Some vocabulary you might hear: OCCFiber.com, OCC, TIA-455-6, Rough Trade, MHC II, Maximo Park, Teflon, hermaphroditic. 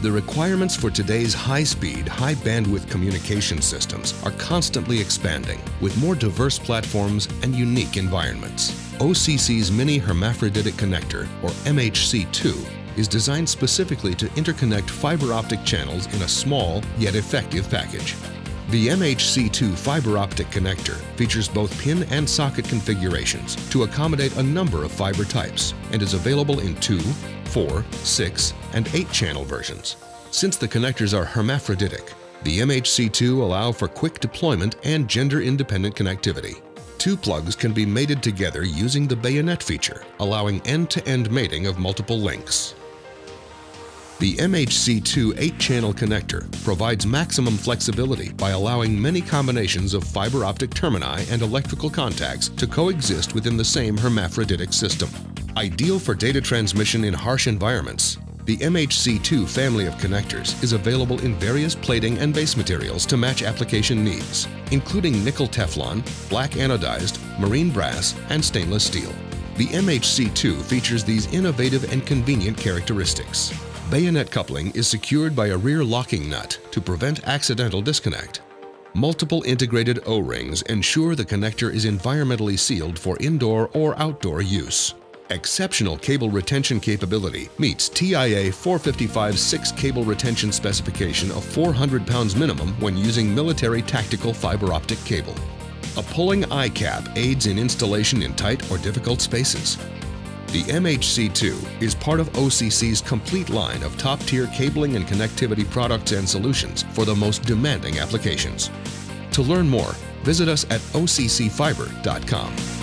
The requirements for today's high-speed, high-bandwidth communication systems are constantly expanding with more diverse platforms and unique environments. OCC's Mini Hermaphroditic Connector, or MHC II, is designed specifically to interconnect fiber optic channels in a small yet effective package. The MHC II fiber optic connector features both pin and socket configurations to accommodate a number of fiber types and is available in 2, 4, 6, and 8-channel versions. Since the connectors are hermaphroditic, the MHC II allow for quick deployment and gender-independent connectivity. Two plugs can be mated together using the bayonet feature, allowing end-to-end mating of multiple links. The MHC II 8-channel connector provides maximum flexibility by allowing many combinations of fiber optic termini and electrical contacts to coexist within the same hermaphroditic system. Ideal for data transmission in harsh environments, the MHC II family of connectors is available in various plating and base materials to match application needs, including nickel Teflon, black anodized, marine brass, and stainless steel. The MHC II features these innovative and convenient characteristics. Bayonet coupling is secured by a rear locking nut to prevent accidental disconnect. Multiple integrated O-rings ensure the connector is environmentally sealed for indoor or outdoor use. Exceptional cable retention capability meets TIA-455-6 cable retention specification of 400 pounds minimum when using military tactical fiber optic cable. A pulling eye cap aids in installation in tight or difficult spaces. The MHC II is part of OCC's complete line of top-tier cabling and connectivity products and solutions for the most demanding applications. To learn more, visit us at OCCFiber.com.